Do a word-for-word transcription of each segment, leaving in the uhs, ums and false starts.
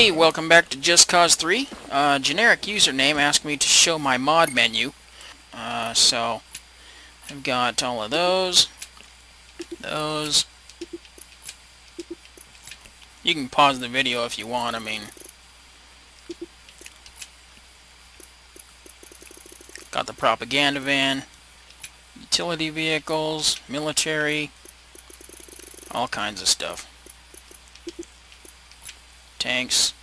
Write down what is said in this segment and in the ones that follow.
Hey, welcome back to Just Cause three. Uh, generic username asked me to show my mod menu. Uh, so, I've got all of those. Those. You can pause the video if you want, I mean. Got the propaganda van. Utility vehicles. Military. All kinds of stuff. Tanks.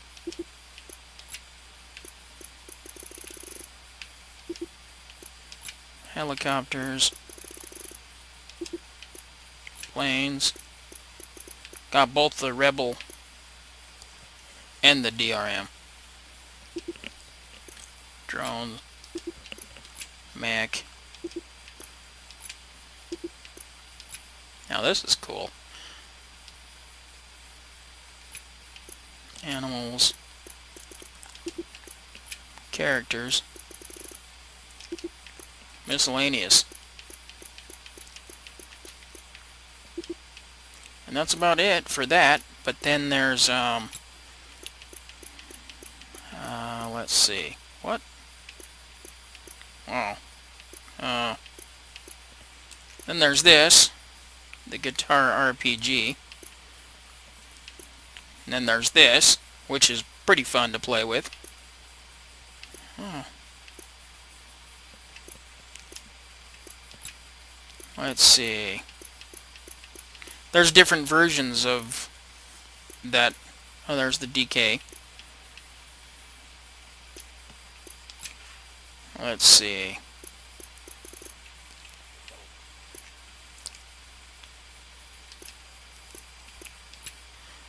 Helicopters. Planes. Got both the Rebel and the D R M. Drones. Mech. Now this is cool. Animals, characters, miscellaneous, and that's about it for that. But then there's um, uh, let's see, what? Oh, uh, then there's this, the guitar R P G. And then there's this, which is pretty fun to play with. Huh. Let's see. There's different versions of that. Oh, there's the D K. Let's see.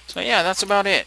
So yeah, that's about it.